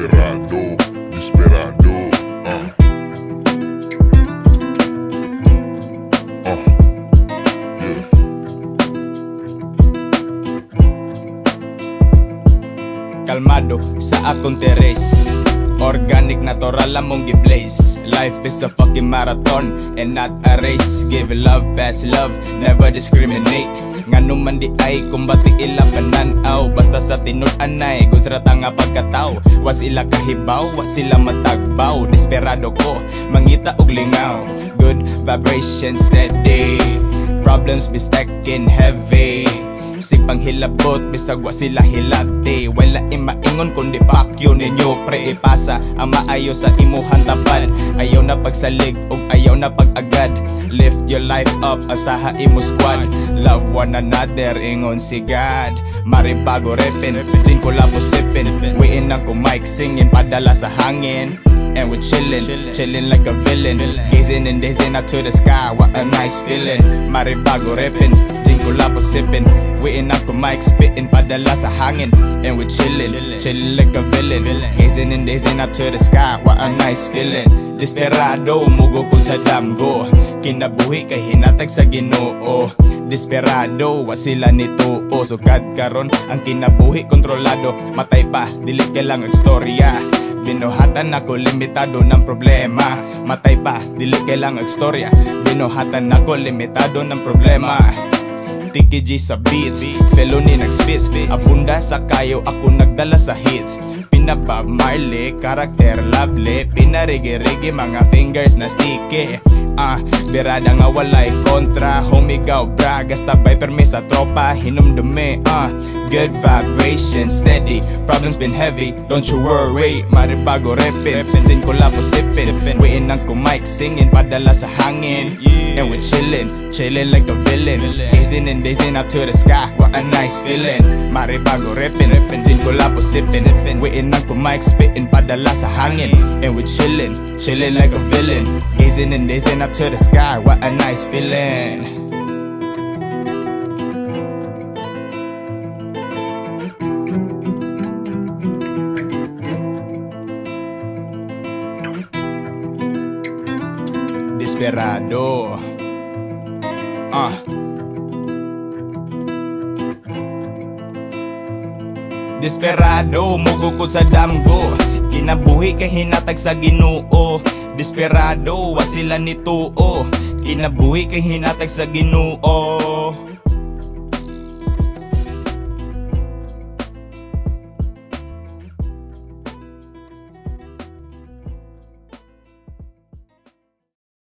Desperado, desperado, yeah. Kalmado sa akong teres, organic, natural among gi-blaze. Life is a fucking marathon and not a race. Give love, pass love, never discriminate. Nganuman di ay kumbati ilang kananaw, basta sa tinud-anay, gusrata nga pagkatao. Was ila kahibaw, was sila matagbaw. Desperado ko, mangita og lingaw. Good vibration steady, problems be stacking heavy. Sipang hilabot, bisag wa sila hilate. Wala imaingon kundi pakyo ninyo. Pre, ipasa ang maayos sa imuhang tapal. Ayaw na pagsalig o ayaw na pag-agad. Lift your life up, asaha imo squad. Love one another, ingon si God. Maribago repin, din ko labo sipin. Wiin ako mic, singin, padala sa hangin. And we're chillin' like a villain. Gazing and dazing up to the sky, what a nice feeling. Maribago reppin', jingle lapo sippin'. Waitin' up on mic, spittin', padala sa hangin. And we're chillin' like a villain. Gazing and dazing up to the sky, what a nice feeling. Desperado, mugo ko sa damgo. Kinabuhi kay hinatag sa Ginoo. Desperado, wa sila nito o. Sugad karon, ang kinabuhi kontrolado. Matay pa, dili kailangang storya. Binuhatan ako, limitado ng problema. Matay pa, dili kailangang storya. Binuhatan ako, limitado ng problema. Tiki G sa beat, felhony nag-spit. Abunda sa kayo, ako nagdala sa hit. Pinabab Marley, karakter lovely. Pinarigi-rigi, mga fingers na sticky. Birada nga walay kontra. Humigaw, braga, sabay permis sa tropa. Hinumdumi, good vibration, steady. Problems been heavy, don't you worry. Maribago repin, din ko lapo sipin. Wiin ang kumic, singin, padala sa hangin. And we're chillin' like a villain. Gazing and dazing up to the sky, what a nice feeling. Maribago repin, din ko lapo sipin. Wiin ang kumic, spittin', padala sa hangin. And we're chillin' like a villain. Gazing and dazing up to the sky, what a nice feeling. Desperado. Desperado, mugukod sa damgo. Kinabuhi kay hinatag sa Ginoo. Desperado, wa sila nituo. Kinabuhi kay hinatag sa Ginoo.